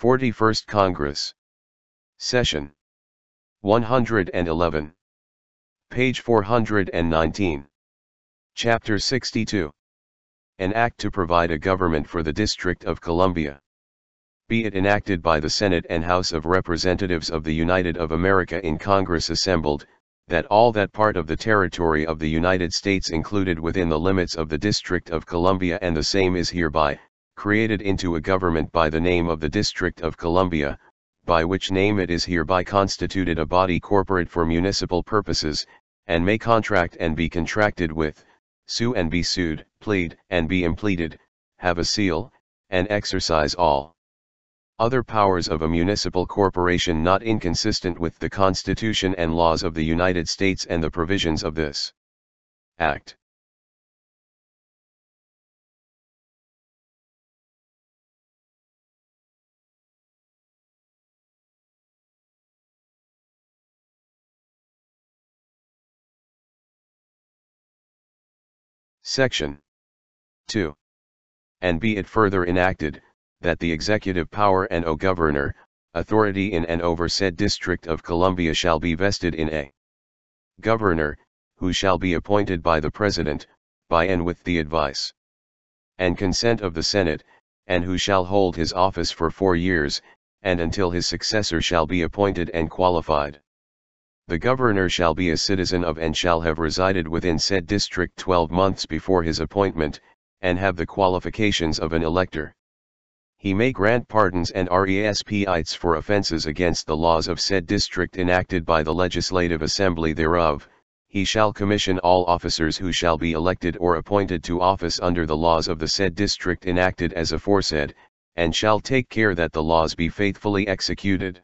41st Congress. Session 111. Page 419. Chapter 62. An Act to Provide a Government for the District of Columbia. Be it enacted by the Senate and House of Representatives of the United of America in Congress assembled, that all that part of the territory of the United States included within the limits of the District of Columbia and the same is hereby created into a government by the name of the District of Columbia, by which name it is hereby constituted a body corporate for municipal purposes, and may contract and be contracted with, sue and be sued, plead and be impleaded, have a seal, and exercise all other powers of a municipal corporation not inconsistent with the Constitution and laws of the United States and the provisions of this Act. Section 2. And be it further enacted, that the executive power and O governor, authority in and over said District of Columbia shall be vested in a governor, who shall be appointed by the President, by and with the advice and consent of the Senate, and who shall hold his office for 4 years, and until his successor shall be appointed and qualified. The governor shall be a citizen of and shall have resided within said district 12 months before his appointment, and have the qualifications of an elector. He may grant pardons and respites for offenses against the laws of said district enacted by the legislative assembly thereof. He shall commission all officers who shall be elected or appointed to office under the laws of the said district enacted as aforesaid, and shall take care that the laws be faithfully executed.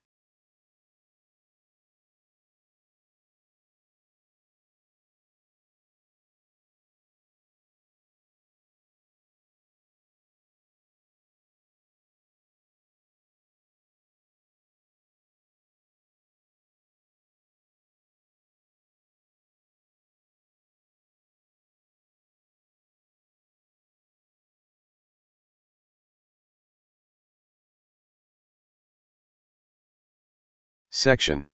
Section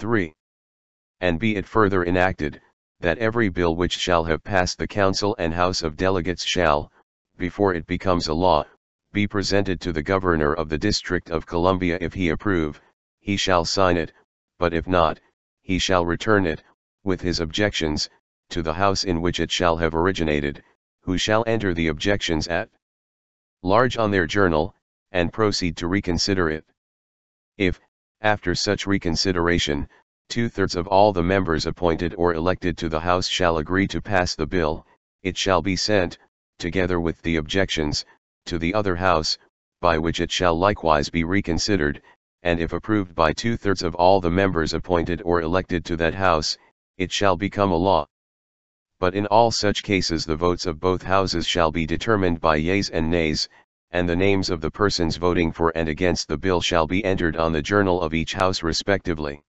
3. And be it further enacted, that every bill which shall have passed the Council and House of Delegates shall, before it becomes a law, be presented to the Governor of the District of Columbia. If he approve, he shall sign it, but if not, he shall return it, with his objections, to the House in which it shall have originated, who shall enter the objections at large on their journal, and proceed to reconsider it. If, after such reconsideration, 2/3 of all the members appointed or elected to the House shall agree to pass the bill, it shall be sent, together with the objections, to the other House, by which it shall likewise be reconsidered, and if approved by 2/3 of all the members appointed or elected to that House, it shall become a law. But in all such cases the votes of both Houses shall be determined by yeas and nays, and the names of the persons voting for and against the bill shall be entered on the journal of each House respectively.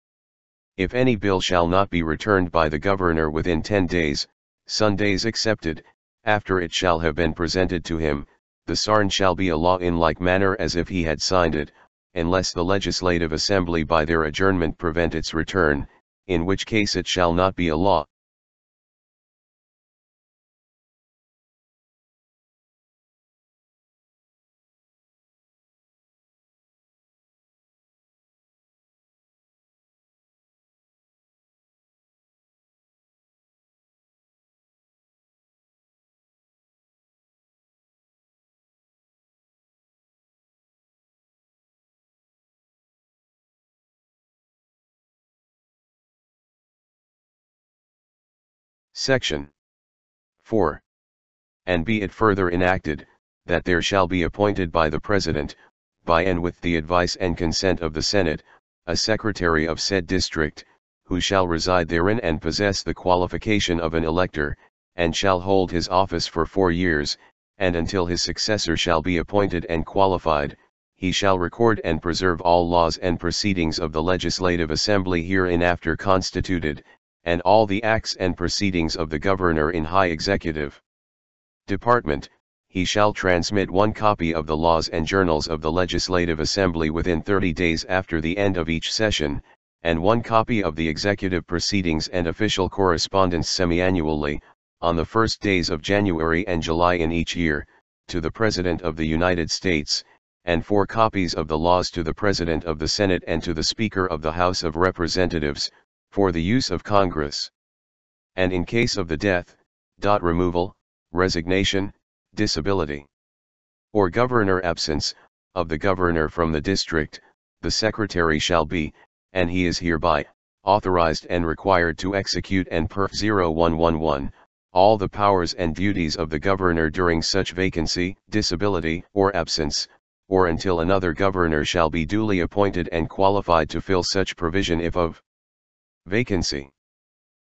If any bill shall not be returned by the Governor within 10 days, Sundays excepted, after it shall have been presented to him, the SARN shall be a law in like manner as if he had signed it, unless the Legislative Assembly by their adjournment prevent its return, in which case it shall not be a law. Section 4. And be it further enacted, that there shall be appointed by the President, by and with the advice and consent of the Senate, a Secretary of said district, who shall reside therein and possess the qualification of an elector, and shall hold his office for 4 years, and until his successor shall be appointed and qualified, he shall record and preserve all laws and proceedings of the Legislative Assembly hereinafter constituted, and all the acts and proceedings of the Governor in high executive department, he shall transmit one copy of the laws and journals of the Legislative Assembly within 30 days after the end of each session, and one copy of the executive proceedings and official correspondence semiannually, on the first days of January and July in each year, to the President of the United States, and four copies of the laws to the President of the Senate and to the Speaker of the House of Representatives, for the use of Congress. And in case of the death, removal, resignation, disability, or governor absence, of the governor from the district, the secretary shall be, and he is hereby, authorized and required to execute and perf 0111, all the powers and duties of the governor during such vacancy, disability, or absence, or until another governor shall be duly appointed and qualified to fill such provision if of vacancy.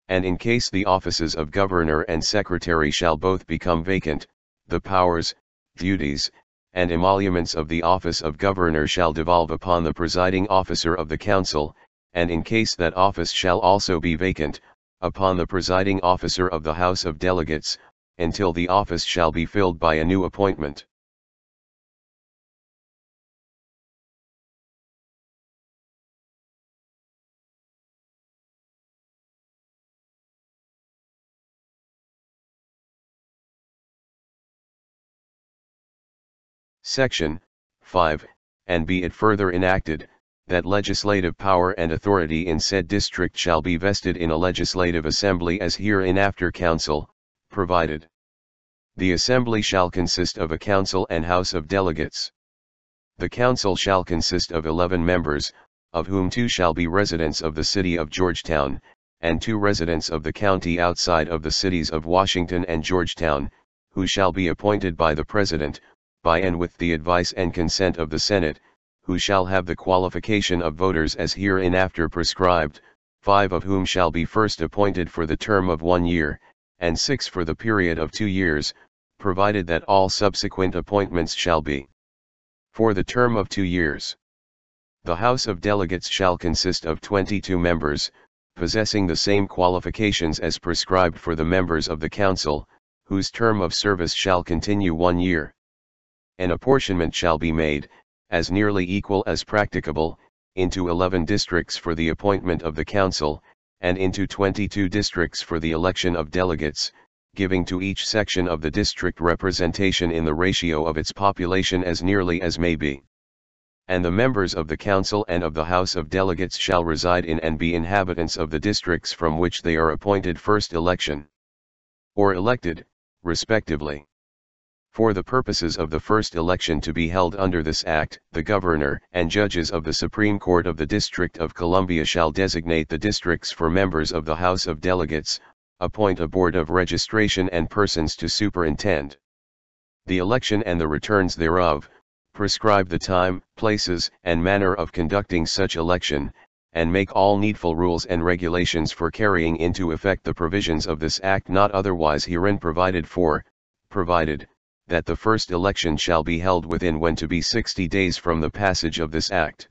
And in case the offices of governor and secretary shall both become vacant, the powers, duties, and emoluments of the office of governor shall devolve upon the presiding officer of the council, and in case that office shall also be vacant, upon the presiding officer of the House of Delegates, until the office shall be filled by a new appointment. Section 5, and be it further enacted, that legislative power and authority in said district shall be vested in a legislative assembly as hereinafter council, provided. The assembly shall consist of a council and House of Delegates. The council shall consist of 11 members, of whom 2 shall be residents of the city of Georgetown, and 2 residents of the county outside of the cities of Washington and Georgetown, who shall be appointed by the President, by and with the advice and consent of the Senate, who shall have the qualification of voters as hereinafter prescribed, 5 of whom shall be first appointed for the term of 1 year, and 6 for the period of 2 years, provided that all subsequent appointments shall be for the term of 2 years. The House of Delegates shall consist of 22 members, possessing the same qualifications as prescribed for the members of the council, whose term of service shall continue 1 year. An apportionment shall be made, as nearly equal as practicable, into 11 districts for the appointment of the council, and into 22 districts for the election of delegates, giving to each section of the district representation in the ratio of its population as nearly as may be. And the members of the council and of the House of Delegates shall reside in and be inhabitants of the districts from which they are appointed first election, or elected, respectively. For the purposes of the first election to be held under this Act, the Governor and judges of the Supreme Court of the District of Columbia shall designate the districts for members of the House of Delegates, appoint a board of registration and persons to superintend the election and the returns thereof, prescribe the time, places, and manner of conducting such election, and make all needful rules and regulations for carrying into effect the provisions of this Act not otherwise herein provided for, provided that the first election shall be held within when to be 60 days from the passage of this Act.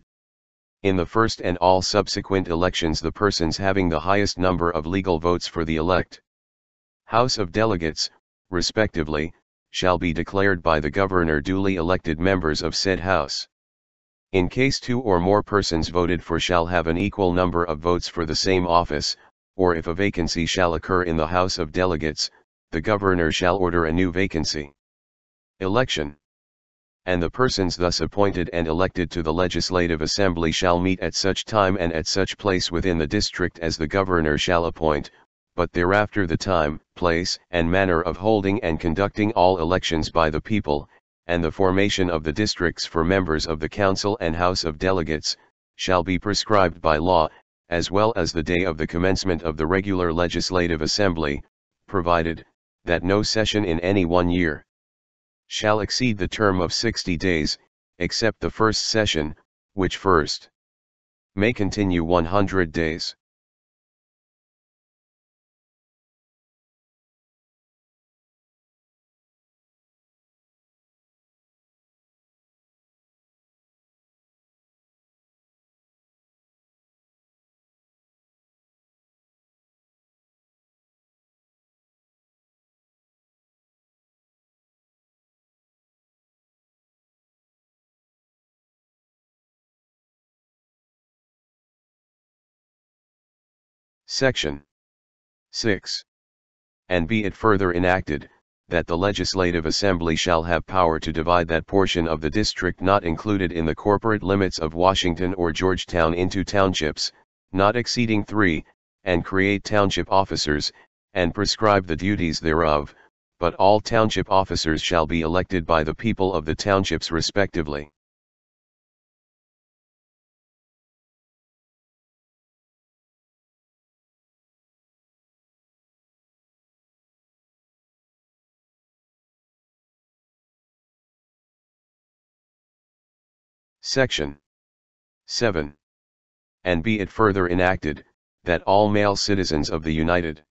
In the first and all subsequent elections the persons having the highest number of legal votes for the elect House of Delegates, respectively, shall be declared by the Governor duly elected members of said House. In case 2 or more persons voted for shall have an equal number of votes for the same office, or if a vacancy shall occur in the House of Delegates, the Governor shall order a new vacancy. Election. And the persons thus appointed and elected to the Legislative Assembly shall meet at such time and at such place within the district as the Governor shall appoint, but thereafter the time, place, and manner of holding and conducting all elections by the people, and the formation of the districts for members of the Council and House of Delegates, shall be prescribed by law, as well as the day of the commencement of the regular Legislative Assembly, provided that no session in any 1 year shall exceed the term of 60 days, except the first session, which first may continue 100 days. Section 6. And be it further enacted, that the Legislative Assembly shall have power to divide that portion of the district not included in the corporate limits of Washington or Georgetown into townships, not exceeding 3, and create township officers, and prescribe the duties thereof, but all township officers shall be elected by the people of the townships respectively. Section 7. And be it further enacted, that all male citizens of the United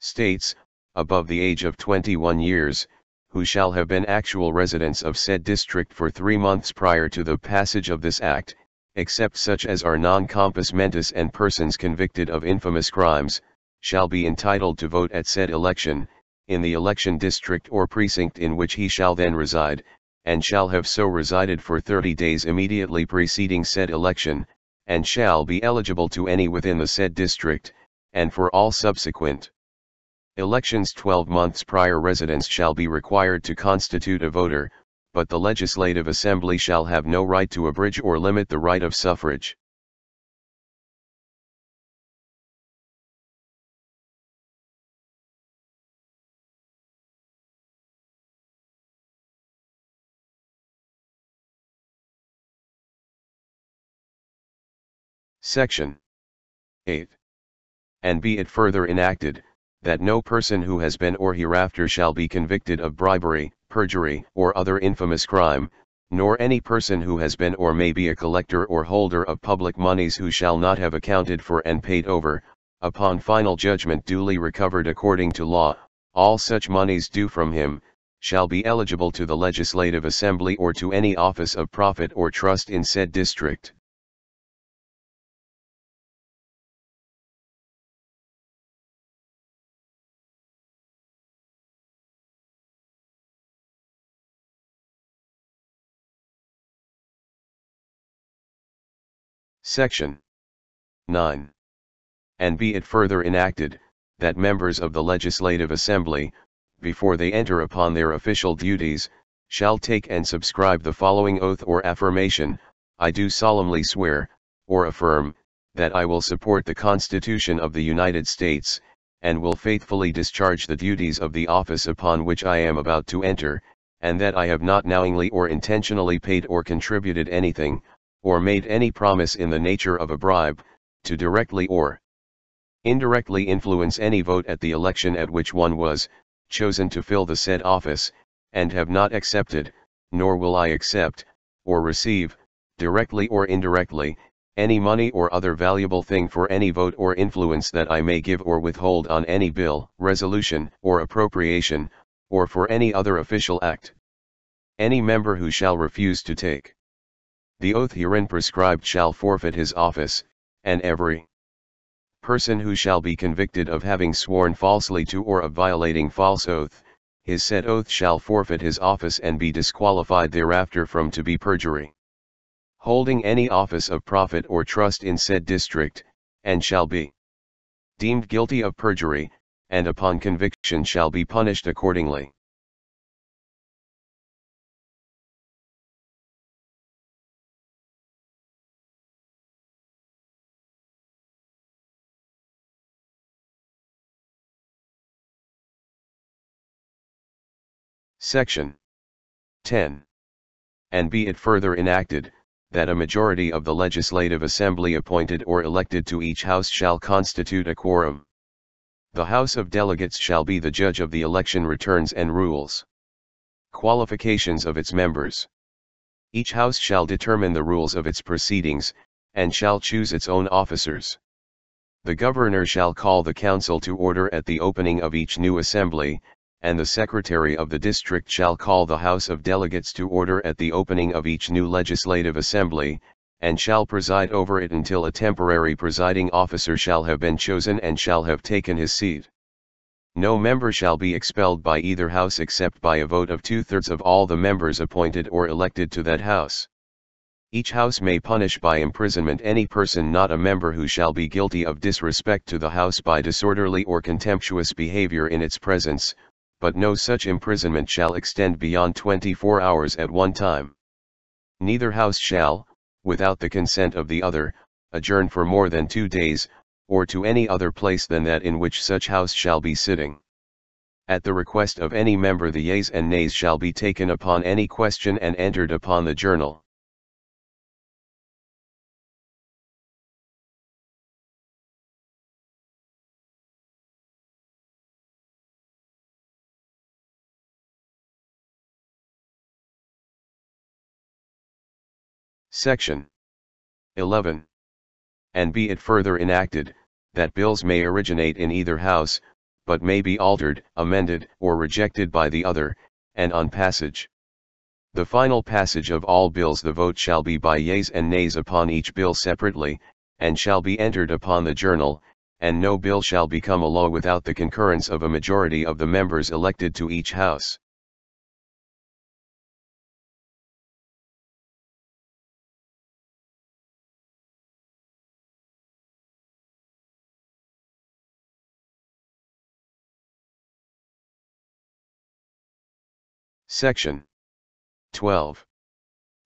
States, above the age of 21 years, who shall have been actual residents of said district for 3 months prior to the passage of this act, except such as are non compos mentis and persons convicted of infamous crimes, shall be entitled to vote at said election, in the election district or precinct in which he shall then reside, and shall have so resided for 30 days immediately preceding said election, and shall be eligible to any within the said district, and for all subsequent elections 12 months prior residence shall be required to constitute a voter, but the Legislative Assembly shall have no right to abridge or limit the right of suffrage. Section 8. And be it further enacted, that no person who has been or hereafter shall be convicted of bribery, perjury, or other infamous crime, nor any person who has been or may be a collector or holder of public monies who shall not have accounted for and paid over, upon final judgment duly recovered according to law, all such monies due from him, shall be eligible to the Legislative Assembly or to any office of profit or trust in said district. Section 9. And be it further enacted, that members of the Legislative Assembly, before they enter upon their official duties, shall take and subscribe the following oath or affirmation: I do solemnly swear, or affirm, that I will support the Constitution of the United States, and will faithfully discharge the duties of the office upon which I am about to enter, and that I have not knowingly or intentionally paid or contributed anything, or made any promise in the nature of a bribe, to directly or indirectly influence any vote at the election at which one was chosen to fill the said office, and have not accepted, nor will I accept, or receive, directly or indirectly, any money or other valuable thing for any vote or influence that I may give or withhold on any bill, resolution, or appropriation, or for any other official act. Any member who shall refuse to take the oath herein prescribed shall forfeit his office, and every person who shall be convicted of having sworn falsely to or of violating false oath, his said oath shall forfeit his office and be disqualified thereafter from to be perjury holding any office of profit or trust in said district, and shall be deemed guilty of perjury, and upon conviction shall be punished accordingly. Section 10. And be it further enacted, that a majority of the Legislative Assembly appointed or elected to each house shall constitute a quorum. The House of Delegates shall be the judge of the election returns and rules. Qualifications of its members. Each house shall determine the rules of its proceedings, and shall choose its own officers. The governor shall call the council to order at the opening of each new assembly, and the Secretary of the District shall call the House of Delegates to order at the opening of each new Legislative Assembly, and shall preside over it until a temporary presiding officer shall have been chosen and shall have taken his seat. No member shall be expelled by either House except by a vote of 2/3 of all the members appointed or elected to that House. each house may punish by imprisonment any person not a member who shall be guilty of disrespect to the house by disorderly or contemptuous behavior in its presence, but no such imprisonment shall extend beyond 24 hours at one time. Neither house shall, without the consent of the other, adjourn for more than 2 days, or to any other place than that in which such house shall be sitting. At the request of any member the yeas and nays shall be taken upon any question and entered upon the journal. Section 11. And be it further enacted, that bills may originate in either house, but may be altered, amended, or rejected by the other, and on passage. The final passage of all bills the vote shall be by yeas and nays upon each bill separately, and shall be entered upon the journal, and no bill shall become a law without the concurrence of a majority of the members elected to each house. Section 12.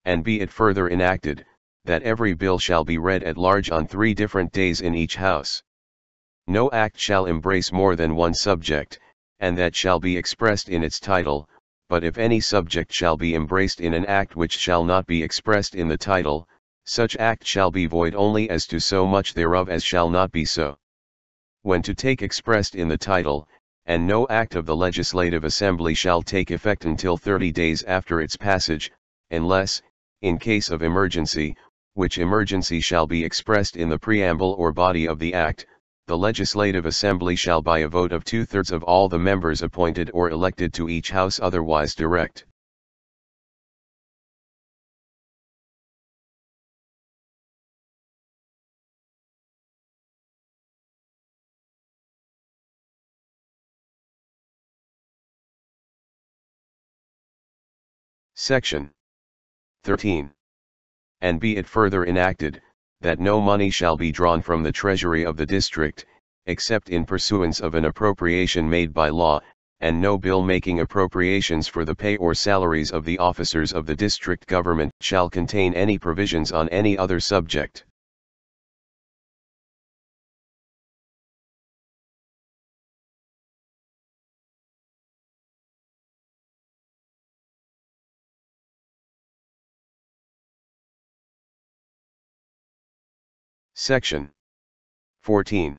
And be it further enacted, that every bill shall be read at large on 3 different days in each house. No act shall embrace more than one subject, and that shall be expressed in its title, but if any subject shall be embraced in an act which shall not be expressed in the title, such act shall be void only as to so much thereof as shall not be so. When to take expressed in the title, and no act of the Legislative Assembly shall take effect until 30 days after its passage, unless, in case of emergency, which emergency shall be expressed in the preamble or body of the Act, the Legislative Assembly shall by a vote of 2/3 of all the members appointed or elected to each House otherwise direct. Section 13. And be it further enacted, that no money shall be drawn from the treasury of the district, except in pursuance of an appropriation made by law, and no bill making appropriations for the pay or salaries of the officers of the district government shall contain any provisions on any other subject. Section 14.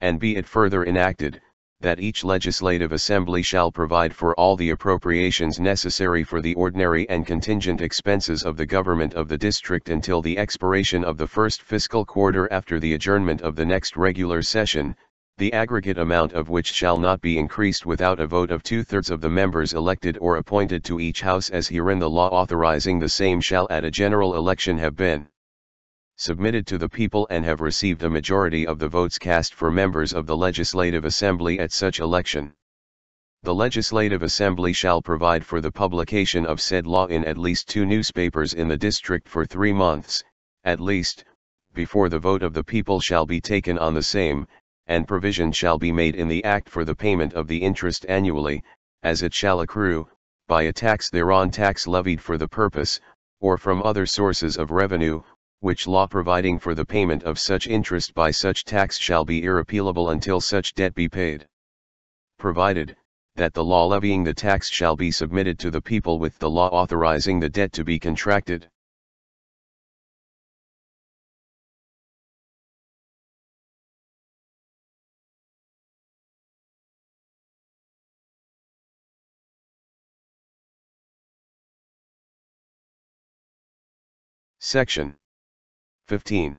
And be it further enacted, that each Legislative Assembly shall provide for all the appropriations necessary for the ordinary and contingent expenses of the government of the district until the expiration of the first fiscal quarter after the adjournment of the next regular session, the aggregate amount of which shall not be increased without a vote of 2/3 of the members elected or appointed to each house as herein the law authorizing the same shall at a general election have been submitted to the people and have received a majority of the votes cast for members of the Legislative Assembly at such election. The Legislative Assembly shall provide for the publication of said law in at least 2 newspapers in the district for 3 months, at least, before the vote of the people shall be taken on the same, and provision shall be made in the Act for the payment of the interest annually, as it shall accrue, by a tax thereon tax levied for the purpose, or from other sources of revenue, which law providing for the payment of such interest by such tax shall be irrepealable until such debt be paid. Provided, that the law levying the tax shall be submitted to the people with the law authorizing the debt to be contracted. Section 15.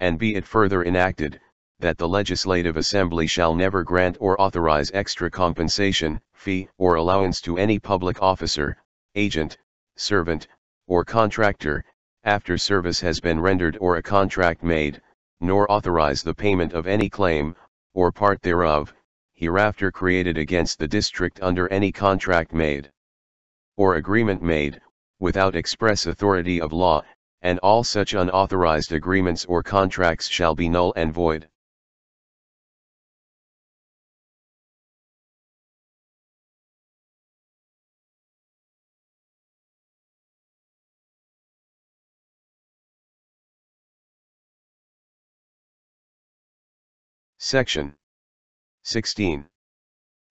And be it further enacted, that the Legislative Assembly shall never grant or authorize extra compensation, fee, or allowance to any public officer, agent, servant, or contractor, after service has been rendered or a contract made, nor authorize the payment of any claim, or part thereof, hereafter created against the district under any contract made, or agreement made, without express authority of law, and all such unauthorized agreements or contracts shall be null and void. Section 16.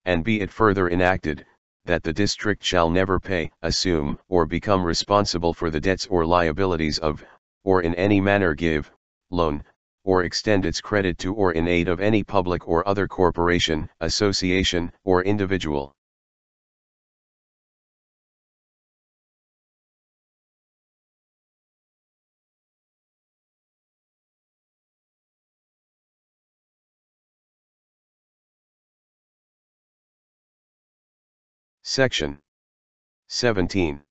And be it further enacted, that the district shall never pay, assume, or become responsible for the debts or liabilities of, or in any manner give, loan, or extend its credit to or in aid of any public or other corporation, association, or individual. Section 17.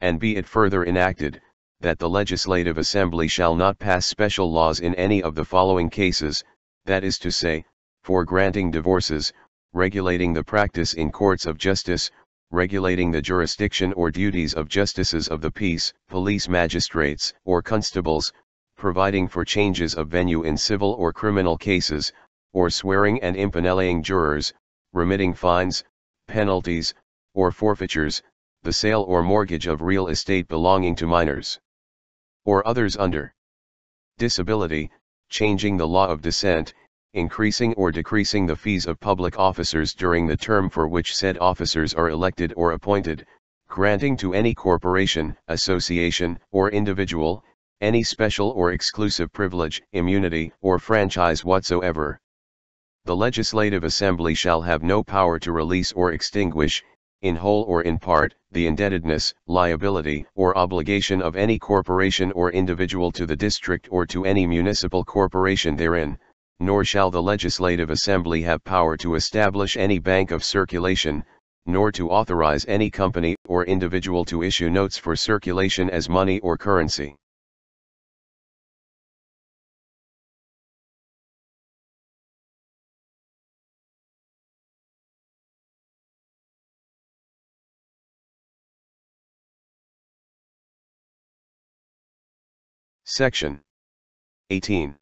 And be it further enacted, that the Legislative Assembly shall not pass special laws in any of the following cases, that is to say, for granting divorces, regulating the practice in courts of justice, regulating the jurisdiction or duties of justices of the peace, police magistrates, or constables, providing for changes of venue in civil or criminal cases, or swearing and impanelling jurors, remitting fines, penalties, or forfeitures, the sale or mortgage of real estate belonging to minors or others under disability, changing the law of descent, increasing or decreasing the fees of public officers during the term for which said officers are elected or appointed, granting to any corporation, association, or individual, any special or exclusive privilege, immunity, or franchise whatsoever. The Legislative Assembly shall have no power to release or extinguish, in whole or in part, the indebtedness, liability, or obligation of any corporation or individual to the district or to any municipal corporation therein, nor shall the Legislative Assembly have power to establish any bank of circulation, nor to authorize any company or individual to issue notes for circulation as money or currency. Section 18.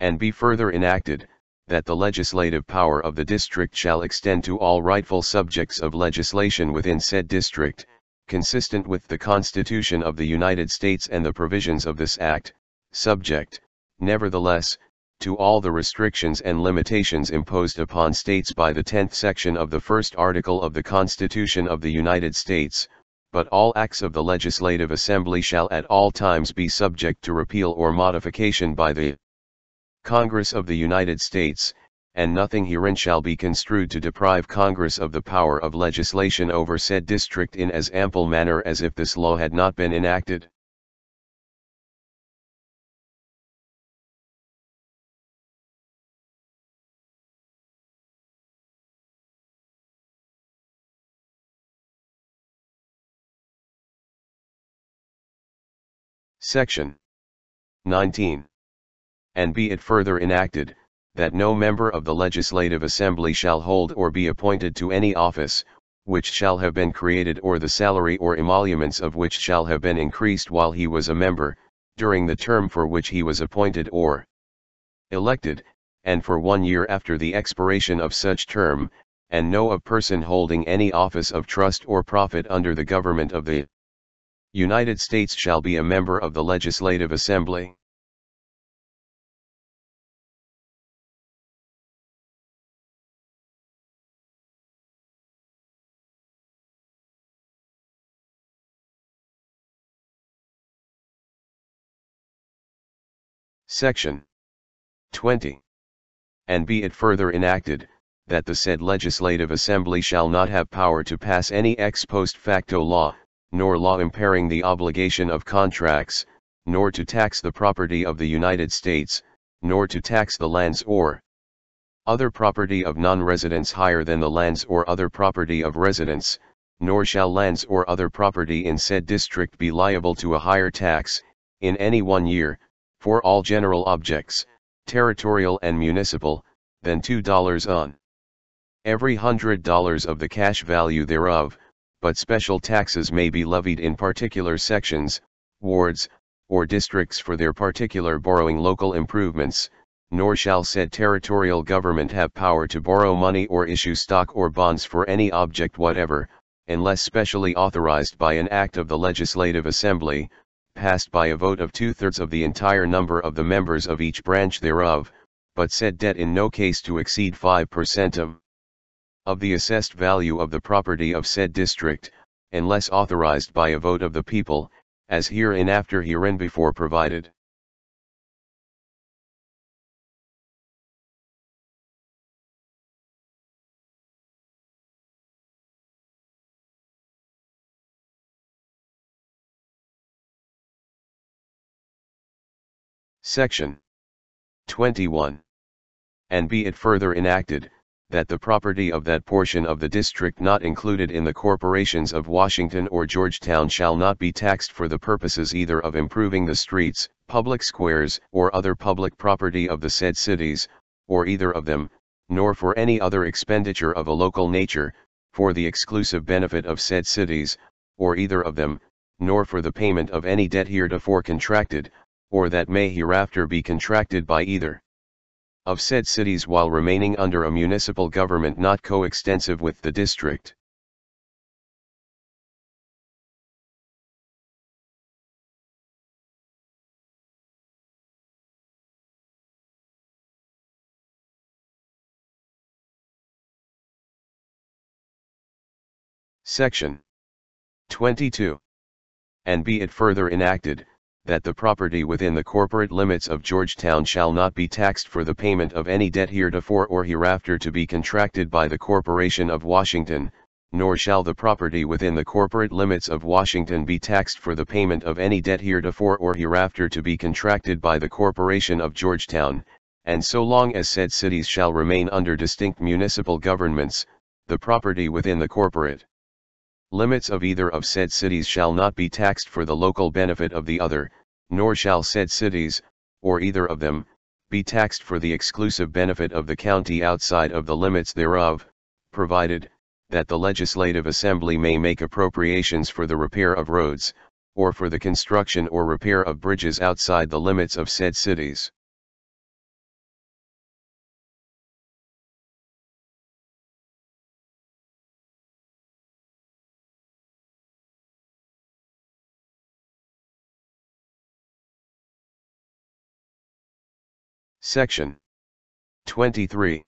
And be further enacted, that the legislative power of the district shall extend to all rightful subjects of legislation within said district, consistent with the Constitution of the United States and the provisions of this Act, subject, nevertheless, to all the restrictions and limitations imposed upon states by the 10th section of the first article of the Constitution of the United States, but all acts of the Legislative Assembly shall at all times be subject to repeal or modification by the Congress of the United States, and nothing herein shall be construed to deprive Congress of the power of legislation over said district in as ample manner as if this law had not been enacted. Section 19. And be it further enacted, that no member of the Legislative Assembly shall hold or be appointed to any office, which shall have been created or the salary or emoluments of which shall have been increased while he was a member, during the term for which he was appointed or elected, and for 1 year after the expiration of such term, and know of person holding any office of trust or profit under the government of the United States shall be a member of the Legislative Assembly. Section 20. And be it further enacted, that the said Legislative Assembly shall not have power to pass any ex post facto law, nor law impairing the obligation of contracts, nor to tax the property of the United States, nor to tax the lands or other property of non-residents higher than the lands or other property of residents, nor shall lands or other property in said district be liable to a higher tax, in any 1 year, for all general objects, territorial and municipal, than $2 on every $100 of the cash value thereof, but special taxes may be levied in particular sections, wards, or districts for their particular borrowing local improvements, nor shall said territorial government have power to borrow money or issue stock or bonds for any object whatever, unless specially authorized by an act of the Legislative Assembly, passed by a vote of 2/3 of the entire number of the members of each branch thereof, but said debt in no case to exceed 5% of the assessed value of the property of said district, unless authorized by a vote of the people, as hereinbefore provided. Section 21. And be it further enacted, that the property of that portion of the district not included in the corporations of Washington or Georgetown shall not be taxed for the purposes either of improving the streets, public squares, or other public property of the said cities, or either of them, nor for any other expenditure of a local nature, for the exclusive benefit of said cities, or either of them, nor for the payment of any debt heretofore contracted, or that may hereafter be contracted by either of said cities while remaining under a municipal government not coextensive with the district. Section 22. And be it further enacted, that the property within the corporate limits of Georgetown shall not be taxed for the payment of any debt heretofore or hereafter to be contracted by the corporation of Washington, nor shall the property within the corporate limits of Washington be taxed for the payment of any debt heretofore or hereafter to be contracted by the corporation of Georgetown, and so long as said cities shall remain under distinct municipal governments, the property within the corporate limits of either of said cities shall not be taxed for the local benefit of the other, nor shall said cities, or either of them, be taxed for the exclusive benefit of the county outside of the limits thereof, provided, that the Legislative Assembly may make appropriations for the repair of roads, or for the construction or repair of bridges outside the limits of said cities. Section 23.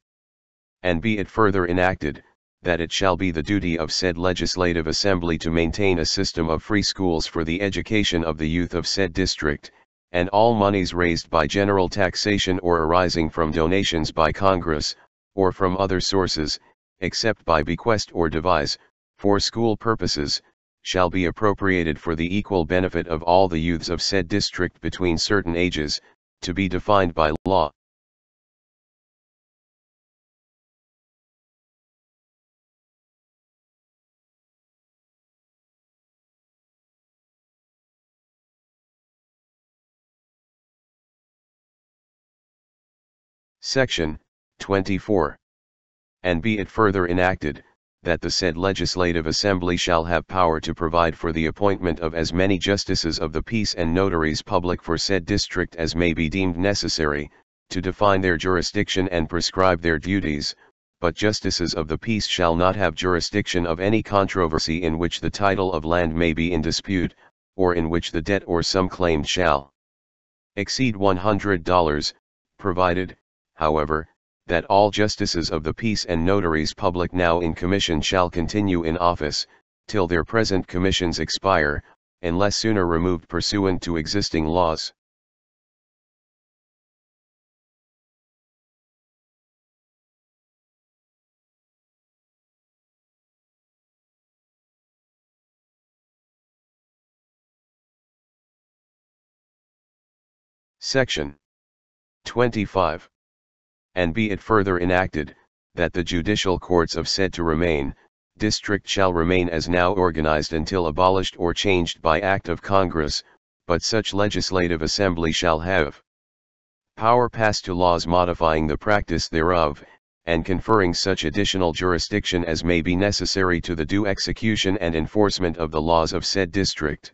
And be it further enacted, that it shall be the duty of said Legislative Assembly to maintain a system of free schools for the education of the youth of said district, and all monies raised by general taxation or arising from donations by Congress, or from other sources, except by bequest or devise, for school purposes, shall be appropriated for the equal benefit of all the youths of said district between certain ages, to be defined by law. Section 24. And be it further enacted, that the said Legislative Assembly shall have power to provide for the appointment of as many justices of the peace and notaries public for said district as may be deemed necessary, to define their jurisdiction and prescribe their duties, but justices of the peace shall not have jurisdiction of any controversy in which the title of land may be in dispute, or in which the debt or sum claimed shall exceed $100, provided, however, that all justices of the peace and notaries public now in commission shall continue in office, till their present commissions expire, unless sooner removed pursuant to existing laws. Section 25. And be it further enacted, that the judicial courts of said to remain, district shall remain as now organized until abolished or changed by act of Congress, but such Legislative Assembly shall have power pass to laws modifying the practice thereof, and conferring such additional jurisdiction as may be necessary to the due execution and enforcement of the laws of said district.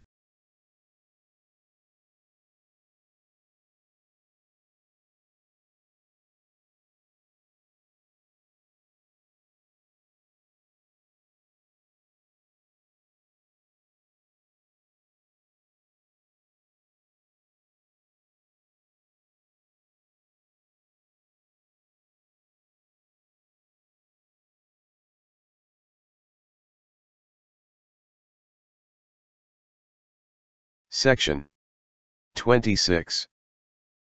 Section 26.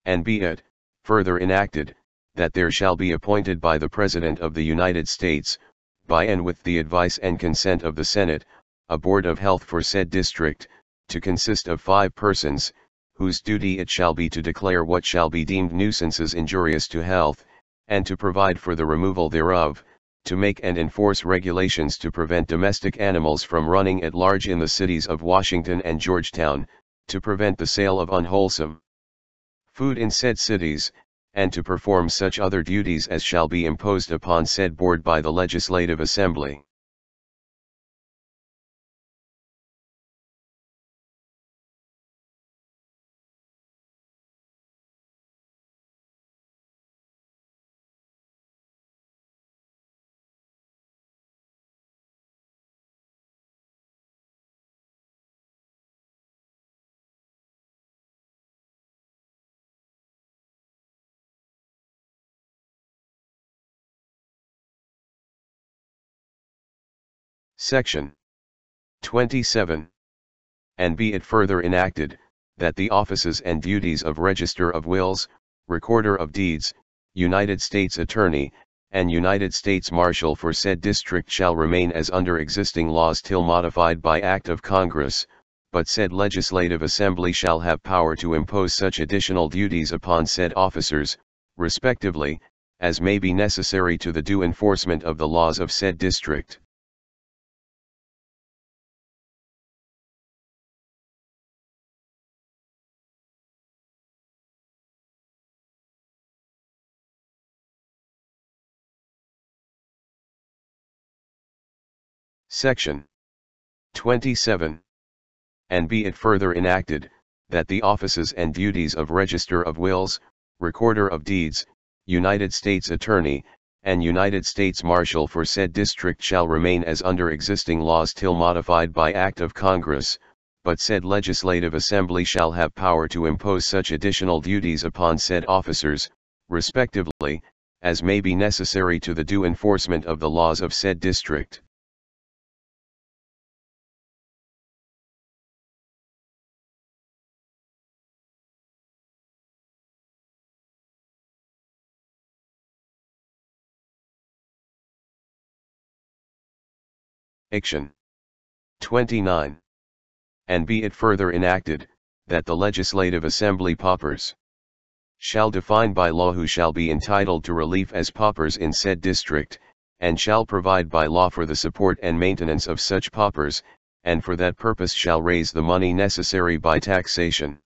And be it further enacted, that there shall be appointed by the President of the United States, by and with the advice and consent of the Senate, a Board of Health for said district, to consist of 5 persons, whose duty it shall be to declare what shall be deemed nuisances injurious to health, and to provide for the removal thereof, to make and enforce regulations to prevent domestic animals from running at large in the cities of Washington and Georgetown, to prevent the sale of unwholesome food in said cities, and to perform such other duties as shall be imposed upon said board by the Legislative Assembly. Section 27. And be it further enacted, that the offices and duties of Register of Wills, Recorder of Deeds, United States Attorney, and United States Marshal for said district shall remain as under existing laws till modified by Act of Congress, but said Legislative Assembly shall have power to impose such additional duties upon said officers, respectively, as may be necessary to the due enforcement of the laws of said district. Section 27. And be it further enacted, that the offices and duties of Register of Wills, Recorder of Deeds, United States Attorney, and United States Marshal for said district shall remain as under existing laws till modified by Act of Congress, but said Legislative Assembly shall have power to impose such additional duties upon said officers, respectively, as may be necessary to the due enforcement of the laws of said district. Section 29. And be it further enacted, that the Legislative Assembly paupers shall define by law who shall be entitled to relief as paupers in said district, and shall provide by law for the support and maintenance of such paupers, and for that purpose shall raise the money necessary by taxation.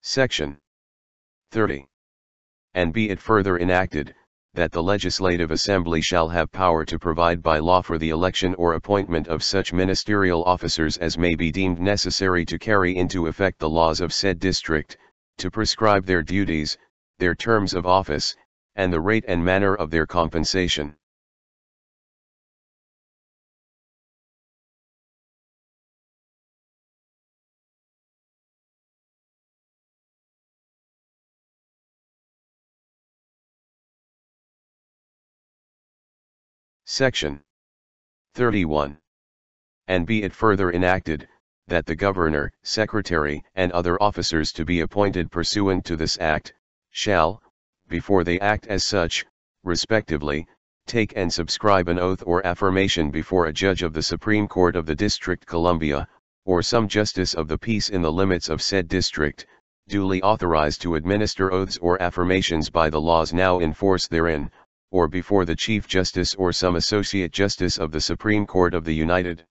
Section 30. And be it further enacted, that the Legislative Assembly shall have power to provide by law for the election or appointment of such ministerial officers as may be deemed necessary to carry into effect the laws of said district, to prescribe their duties, their terms of office, and the rate and manner of their compensation. Section 31. And be it further enacted, that the Governor, Secretary, and other officers to be appointed pursuant to this Act, shall, before they act as such, respectively, take and subscribe an oath or affirmation before a judge of the Supreme Court of the District of Columbia, or some justice of the peace in the limits of said district, duly authorized to administer oaths or affirmations by the laws now in force therein, or before the Chief Justice or some Associate Justice of the Supreme Court of the United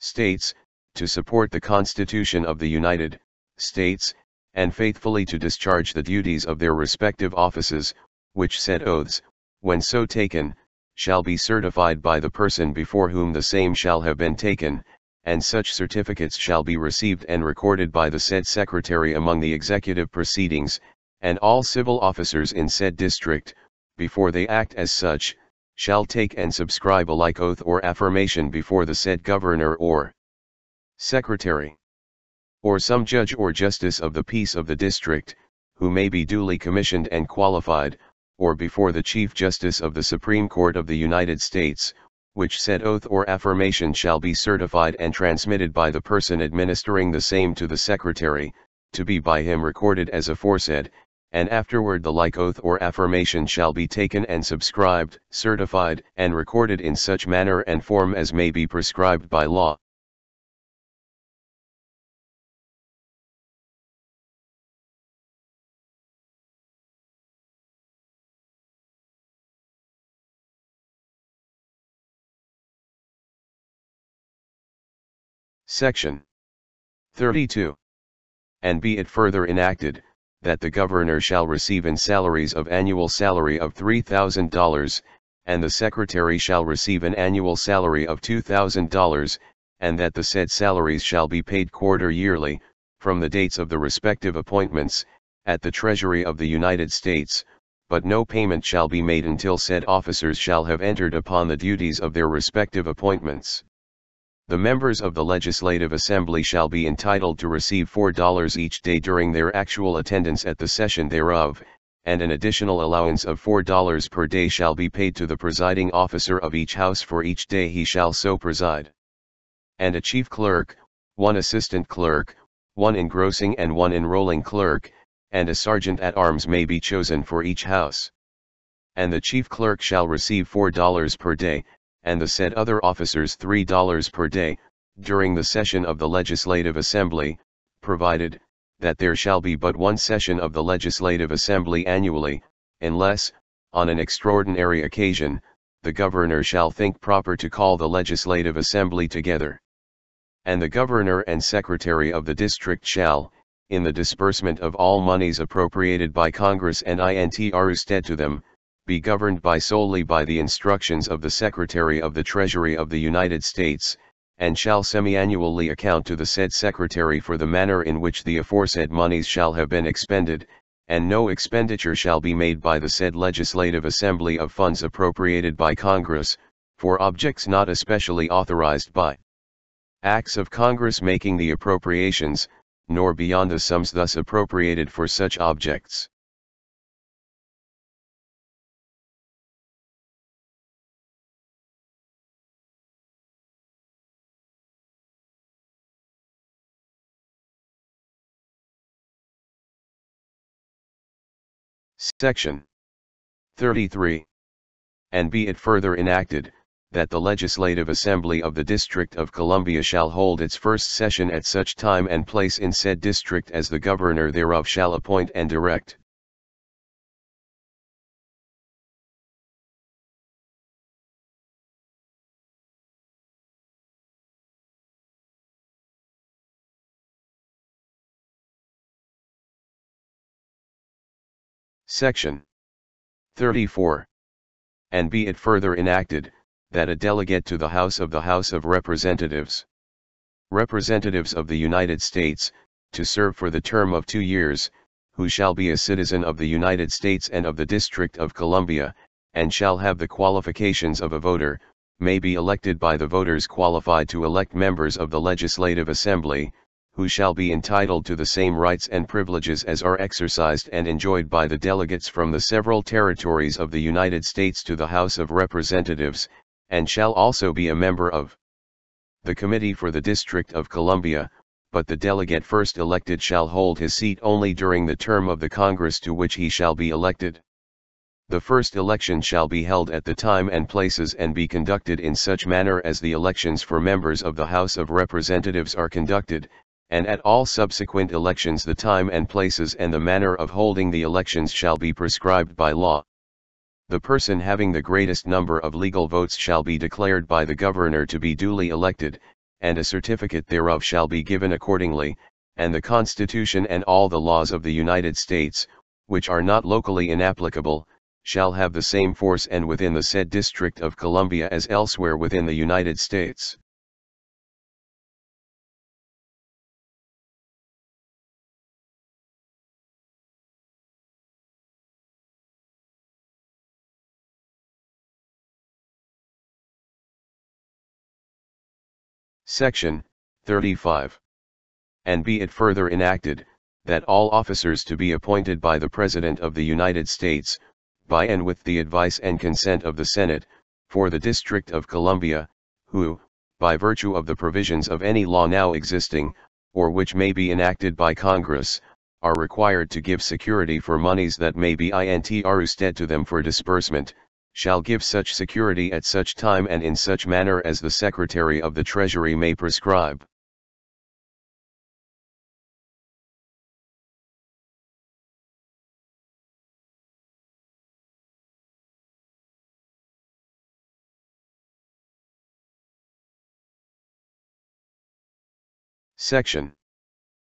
States, to support the Constitution of the United States, and faithfully to discharge the duties of their respective offices, which said oaths, when so taken, shall be certified by the person before whom the same shall have been taken, and such certificates shall be received and recorded by the said Secretary among the executive proceedings, and all civil officers in said district, before they act as such, shall take and subscribe a like oath or affirmation before the said governor or secretary, or some judge or justice of the peace of the district, who may be duly commissioned and qualified, or before the Chief Justice of the Supreme Court of the United States, which said oath or affirmation shall be certified and transmitted by the person administering the same to the secretary, to be by him recorded as aforesaid, and afterward the like oath or affirmation shall be taken and subscribed, certified, and recorded in such manner and form as may be prescribed by law. Section 32. And be it further enacted, that the governor shall receive in salaries of annual salary of $3,000, and the secretary shall receive an annual salary of $2,000, and that the said salaries shall be paid quarter-yearly, from the dates of the respective appointments, at the Treasury of the United States, but no payment shall be made until said officers shall have entered upon the duties of their respective appointments. The members of the Legislative Assembly shall be entitled to receive $4 each day during their actual attendance at the session thereof, and an additional allowance of $4 per day shall be paid to the presiding officer of each house for each day he shall so preside. And a chief clerk, one assistant clerk, one engrossing and one enrolling clerk, and a sergeant at arms may be chosen for each house. And the chief clerk shall receive $4 per day, and the said other officers $3 per day, during the session of the Legislative Assembly, provided, that there shall be but one session of the Legislative Assembly annually, unless, on an extraordinary occasion, the governor shall think proper to call the Legislative Assembly together. And the governor and secretary of the district shall, in the disbursement of all monies appropriated by Congress and intrusted to them, be governed by solely by the instructions of the Secretary of the Treasury of the United States, and shall semi-annually account to the said Secretary for the manner in which the aforesaid monies shall have been expended, and no expenditure shall be made by the said Legislative Assembly of funds appropriated by Congress, for objects not especially authorized by acts of Congress making the appropriations, nor beyond the sums thus appropriated for such objects. Section 33. And be it further enacted, that the Legislative Assembly of the District of Columbia shall hold its first session at such time and place in said district as the governor thereof shall appoint and direct. Section 34. And be it further enacted, that a delegate to the House of Representatives of the United States, to serve for the term of 2 years, who shall be a citizen of the United States and of the District of Columbia, and shall have the qualifications of a voter, may be elected by the voters qualified to elect members of the Legislative Assembly, who shall be entitled to the same rights and privileges as are exercised and enjoyed by the delegates from the several territories of the United States to the House of Representatives, and shall also be a member of the Committee for the District of Columbia, but the delegate first elected shall hold his seat only during the term of the Congress to which he shall be elected. The first election shall be held at the time and places and be conducted in such manner as the elections for members of the House of Representatives are conducted, and at all subsequent elections the time and places and the manner of holding the elections shall be prescribed by law. The person having the greatest number of legal votes shall be declared by the governor to be duly elected, and a certificate thereof shall be given accordingly, and the Constitution and all the laws of the United States, which are not locally inapplicable, shall have the same force and within the said District of Columbia as elsewhere within the United States. Section 35. And be it further enacted, that all officers to be appointed by the President of the United States, by and with the advice and consent of the Senate, for the District of Columbia, who, by virtue of the provisions of any law now existing, or which may be enacted by Congress, are required to give security for monies that may be intrusted to them for disbursement, shall give such security at such time and in such manner as the Secretary of the Treasury may prescribe. Section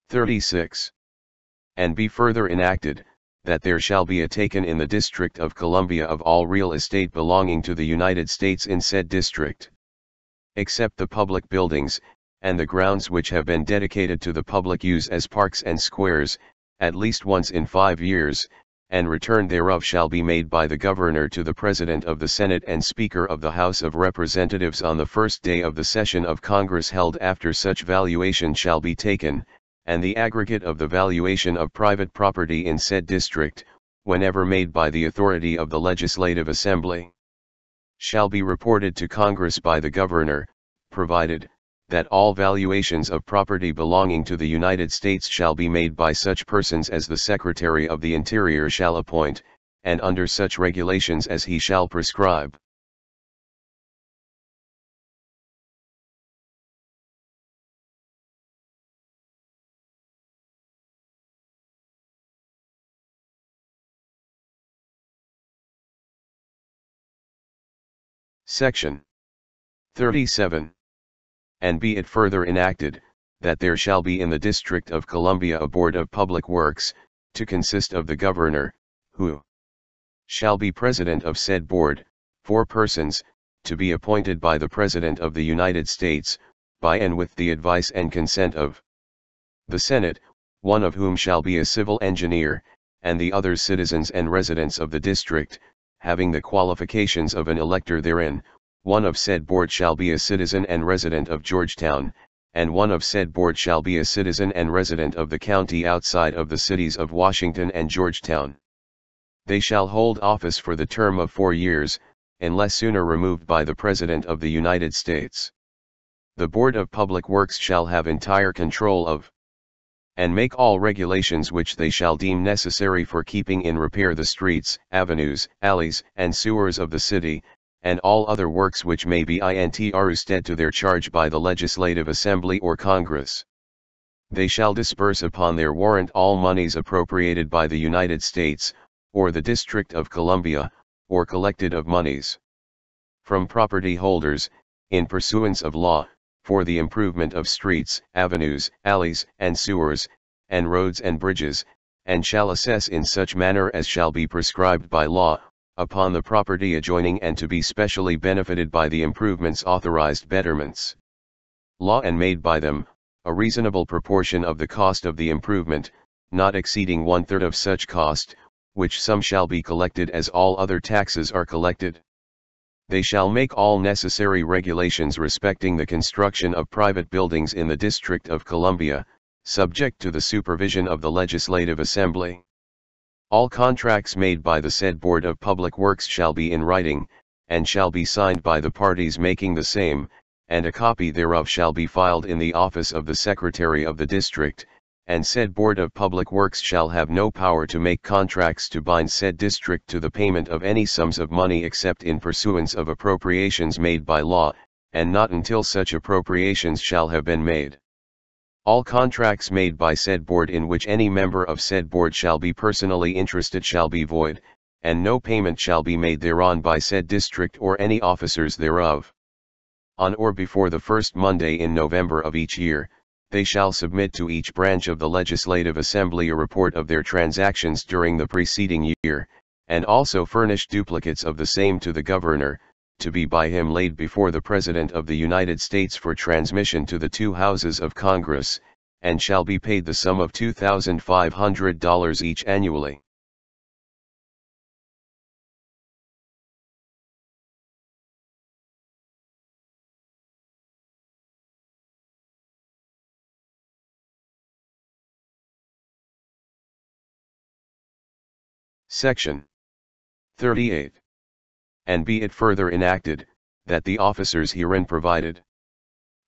36. And be further enacted, that there shall be a taken in the District of Columbia of all real estate belonging to the United States in said district, except the public buildings, and the grounds which have been dedicated to the public use as parks and squares, at least once in 5 years, and return thereof shall be made by the governor to the President of the Senate and Speaker of the House of Representatives on the first day of the session of Congress held after such valuation shall be taken, and the aggregate of the valuation of private property in said district, whenever made by the authority of the Legislative Assembly, shall be reported to Congress by the governor, provided that all valuations of property belonging to the United States shall be made by such persons as the Secretary of the Interior shall appoint, and under such regulations as he shall prescribe. Section 37. And be it further enacted, that there shall be in the District of Columbia a Board of Public Works, to consist of the governor, who shall be president of said board, 4 persons, to be appointed by the President of the United States, by and with the advice and consent of the Senate, 1 of whom shall be a civil engineer, and the others citizens and residents of the district, having the qualifications of an elector therein. 1 of said board shall be a citizen and resident of Georgetown, and 1 of said board shall be a citizen and resident of the county outside of the cities of Washington and Georgetown. They shall hold office for the term of 4 years, unless sooner removed by the President of the United States. The Board of Public Works shall have entire control of and make all regulations which they shall deem necessary for keeping in repair the streets, avenues, alleys, and sewers of the city, and all other works which may be intrusted to their charge by the Legislative Assembly or Congress. They shall disburse upon their warrant all monies appropriated by the United States, or the District of Columbia, or collected of monies from property holders, in pursuance of law, for the improvement of streets, avenues, alleys, and sewers, and roads and bridges, and shall assess in such manner as shall be prescribed by law, upon the property adjoining and to be specially benefited by the improvements authorized betterments law and made by them, a reasonable proportion of the cost of the improvement, not exceeding 1/3 of such cost, which sum shall be collected as all other taxes are collected. They shall make all necessary regulations respecting the construction of private buildings in the District of Columbia, subject to the supervision of the Legislative Assembly. All contracts made by the said Board of Public Works shall be in writing, and shall be signed by the parties making the same, and a copy thereof shall be filed in the office of the Secretary of the District, and said Board of Public Works shall have no power to make contracts to bind said district to the payment of any sums of money except in pursuance of appropriations made by law, and not until such appropriations shall have been made. All contracts made by said board in which any member of said board shall be personally interested shall be void, and no payment shall be made thereon by said district or any officers thereof. On or before the first Monday in November of each year, they shall submit to each branch of the Legislative Assembly a report of their transactions during the preceding year, and also furnish duplicates of the same to the Governor, to be by him laid before the President of the United States for transmission to the two houses of Congress, and shall be paid the sum of $2,500 each annually. Section 38. And be it further enacted, that the officers herein provided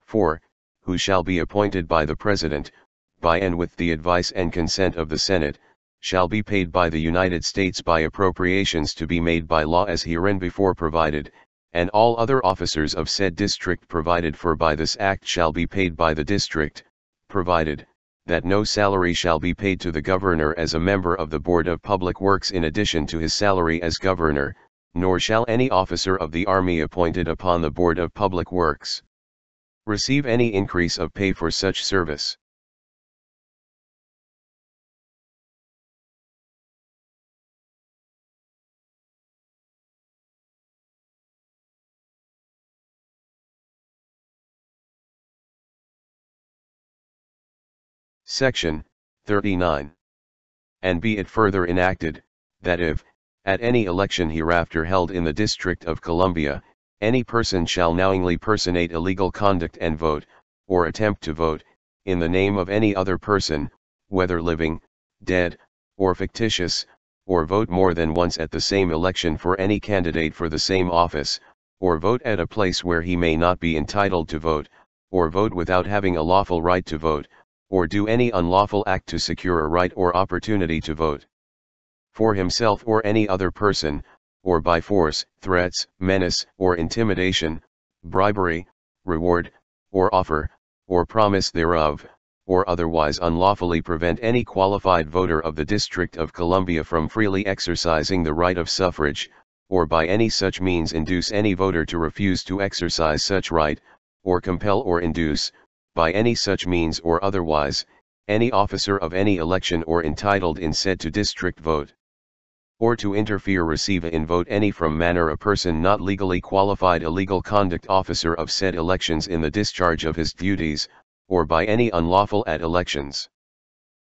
for, who shall be appointed by the President, by and with the advice and consent of the Senate, shall be paid by the United States by appropriations to be made by law as herein before provided, and all other officers of said district provided for by this act shall be paid by the district, provided that no salary shall be paid to the Governor as a member of the Board of Public Works in addition to his salary as Governor, nor shall any officer of the Army appointed upon the Board of Public Works receive any increase of pay for such service. Section 39. And be it further enacted, that if, at any election hereafter held in the District of Columbia, any person shall knowingly personate illegal conduct and vote, or attempt to vote, in the name of any other person, whether living, dead, or fictitious, or vote more than once at the same election for any candidate for the same office, or vote at a place where he may not be entitled to vote, or vote without having a lawful right to vote, or do any unlawful act to secure a right or opportunity to vote, for himself or any other person, or by force, threats, menace, or intimidation, bribery, reward, or offer, or promise thereof, or otherwise unlawfully prevent any qualified voter of the District of Columbia from freely exercising the right of suffrage, or by any such means induce any voter to refuse to exercise such right, or compel or induce, by any such means or otherwise, any officer of any election or entitled in said to district vote, or to interfere receive in vote any from manner a person not legally qualified illegal conduct officer of said elections in the discharge of his duties, or by any unlawful at elections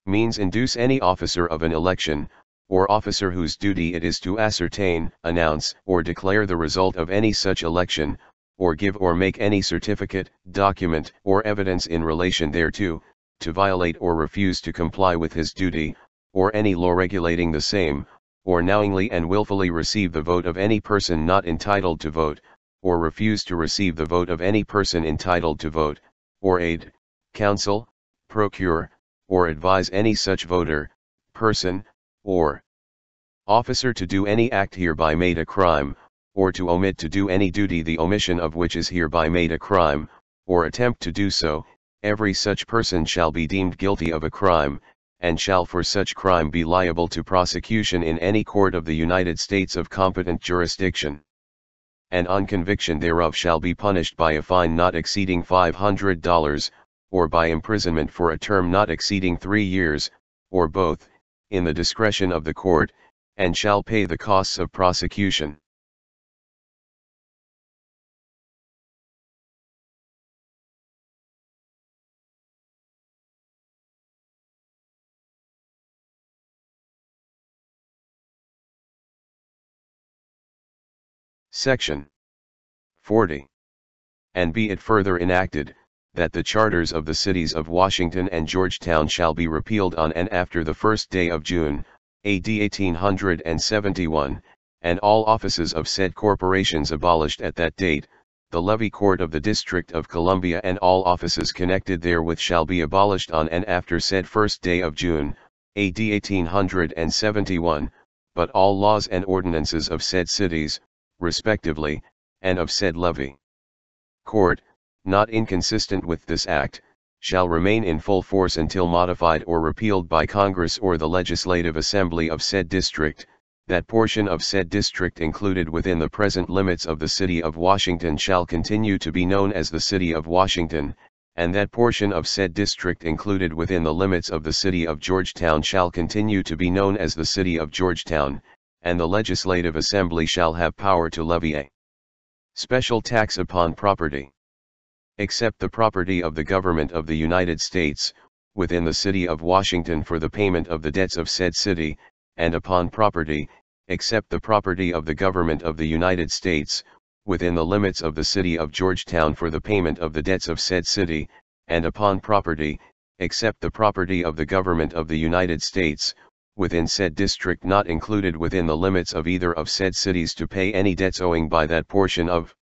means induce any officer of an election, or officer whose duty it is to ascertain, announce, or declare the result of any such election, or give or make any certificate, document, or evidence in relation thereto, to violate or refuse to comply with his duty, or any law regulating the same, or knowingly and willfully receive the vote of any person not entitled to vote, or refuse to receive the vote of any person entitled to vote, or aid, counsel, procure, or advise any such voter, person, or officer to do any act hereby made a crime, or to omit to do any duty the omission of which is hereby made a crime, or attempt to do so, every such person shall be deemed guilty of a crime, and shall for such crime be liable to prosecution in any court of the United States of competent jurisdiction, and on conviction thereof shall be punished by a fine not exceeding $500, or by imprisonment for a term not exceeding 3 years, or both, in the discretion of the court, and shall pay the costs of prosecution. Section 40. And be it further enacted, that the charters of the cities of Washington and Georgetown shall be repealed on and after the first day of June, A.D. 1871, and all offices of said corporations abolished at that date, the levy court of the District of Columbia and all offices connected therewith shall be abolished on and after said first day of June, A.D. 1871, but all laws and ordinances of said cities, respectively, and of said levy court, not inconsistent with this act, shall remain in full force until modified or repealed by Congress or the Legislative Assembly of said district, that portion of said district included within the present limits of the City of Washington shall continue to be known as the City of Washington, and that portion of said district included within the limits of the City of Georgetown shall continue to be known as the City of Georgetown, and the Legislative Assembly shall have power to levy a special tax upon property, except the property of the Government of the United States, within the City of Washington for the payment of the debts of said city, and upon property, except the property of the Government of the United States, within the limits of the City of Georgetown for the payment of the debts of said city, and upon property, except the property of the Government of the United States, within said district not included within the limits of either of said cities to pay any debts owing by that portion of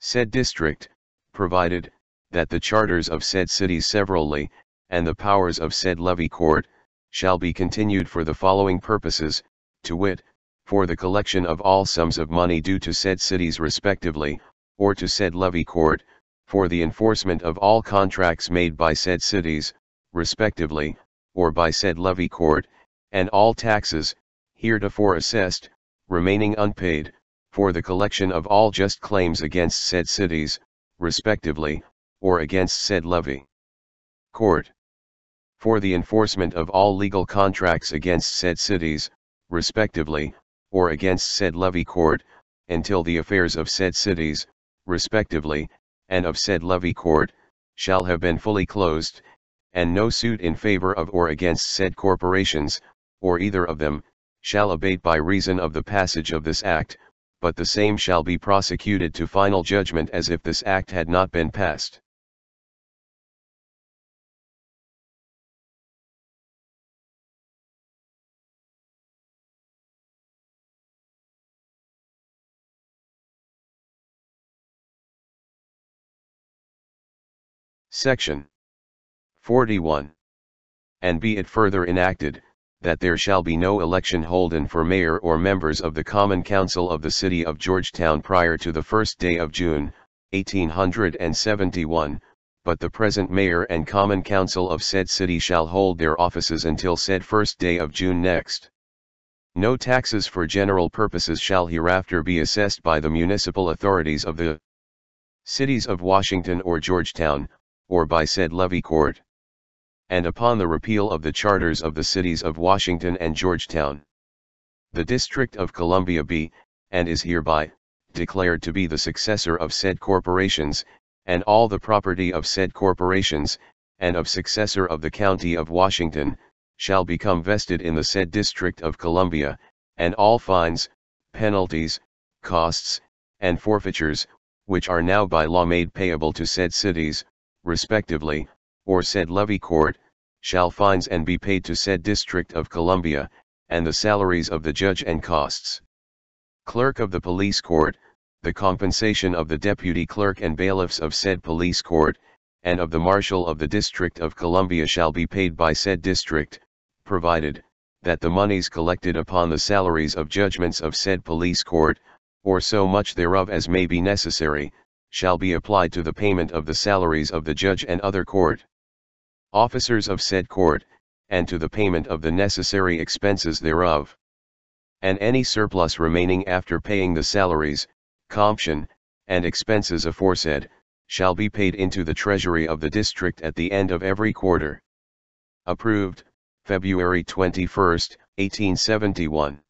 said district, provided that the charters of said cities severally, and the powers of said levy court, shall be continued for the following purposes, to wit, for the collection of all sums of money due to said cities respectively, or to said levy court, for the enforcement of all contracts made by said cities, respectively, or by said levy court, and all taxes, heretofore assessed, remaining unpaid, for the collection of all just claims against said cities, respectively, or against said levy court, for the enforcement of all legal contracts against said cities, respectively, or against said levy court, until the affairs of said cities, respectively, and of said levy court, shall have been fully closed, and no suit in favor of or against said corporations, or either of them, shall abate by reason of the passage of this act, but the same shall be prosecuted to final judgment as if this act had not been passed. Section 41. And be it further enacted, that there shall be no election holden for mayor or members of the Common Council of the City of Georgetown prior to the first day of June, 1871, but the present mayor and Common Council of said city shall hold their offices until said first day of June next. No taxes for general purposes shall hereafter be assessed by the municipal authorities of the cities of Washington or Georgetown, or by said levy court, and upon the repeal of the charters of the cities of Washington and Georgetown, the District of Columbia be, and is hereby, declared to be the successor of said corporations, and all the property of said corporations, and of successor of the County of Washington, shall become vested in the said District of Columbia, and all fines, penalties, costs, and forfeitures, which are now by law made payable to said cities, respectively, or said levy court, shall fines and be paid to said District of Columbia, and the salaries of the judge and costs clerk of the police court, the compensation of the deputy clerk and bailiffs of said police court, and of the marshal of the District of Columbia shall be paid by said district, provided that the monies collected upon the salaries of judgments of said police court, or so much thereof as may be necessary, shall be applied to the payment of the salaries of the judge and other court officers of said court, and to the payment of the necessary expenses thereof. And any surplus remaining after paying the salaries, comption, and expenses aforesaid, shall be paid into the treasury of the district at the end of every quarter. Approved, February 21, 1871.